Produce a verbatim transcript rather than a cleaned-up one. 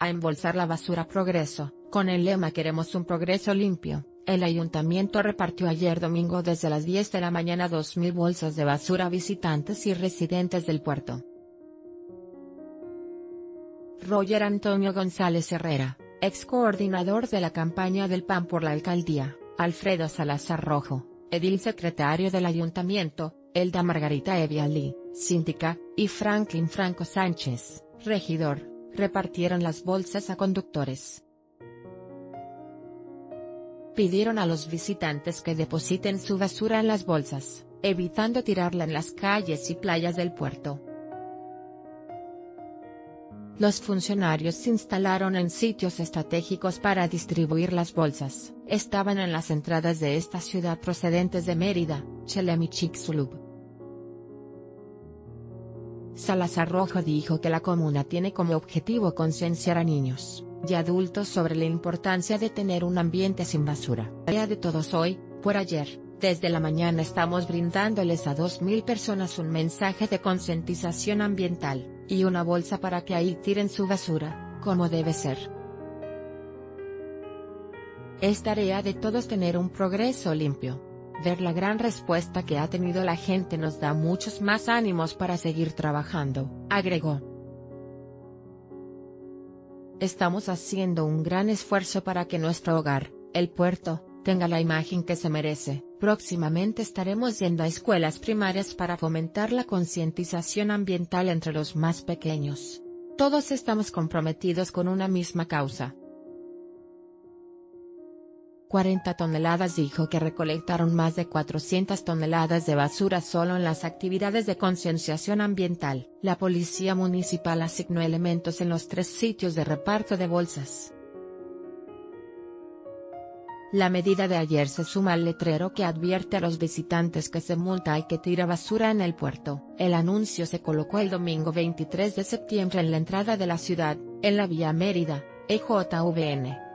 A embolsar la basura Progreso, con el lema Queremos un Progreso Limpio, el Ayuntamiento repartió ayer domingo desde las diez de la mañana dos mil bolsas de basura a visitantes y residentes del puerto. Roger Antonio González Herrera, ex coordinador de la campaña del P A N por la alcaldía, Alfredo Salazar Rojo, edil secretario del Ayuntamiento, Elda Margarita Evia Lee, síndica, y Franklin Franco Sánchez, regidor, repartieron las bolsas a conductores. Pidieron a los visitantes que depositen su basura en las bolsas, evitando tirarla en las calles y playas del puerto. Los funcionarios se instalaron en sitios estratégicos para distribuir las bolsas. Estaban en las entradas de esta ciudad procedentes de Mérida, Chelem y Chicxulub. Salazar Rojo dijo que la comuna tiene como objetivo concienciar a niños y adultos sobre la importancia de tener un ambiente sin basura. La tarea de todos hoy, por ayer, desde la mañana estamos brindándoles a dos mil personas un mensaje de concientización ambiental, y una bolsa para que ahí tiren su basura, como debe ser. Es tarea de todos tener un Progreso limpio. Ver la gran respuesta que ha tenido la gente nos da muchos más ánimos para seguir trabajando, agregó. Estamos haciendo un gran esfuerzo para que nuestro hogar, el puerto, tenga la imagen que se merece. Próximamente estaremos yendo a escuelas primarias para fomentar la concientización ambiental entre los más pequeños. Todos estamos comprometidos con una misma causa. cuarenta toneladas dijo que recolectaron más de cuatrocientas toneladas de basura solo en las actividades de concienciación ambiental. La Policía Municipal asignó elementos en los tres sitios de reparto de bolsas. La medida de ayer se suma al letrero que advierte a los visitantes que se multa al que tira basura en el puerto. El anuncio se colocó el domingo veintitrés de septiembre en la entrada de la ciudad, en la vía Mérida, E J V N.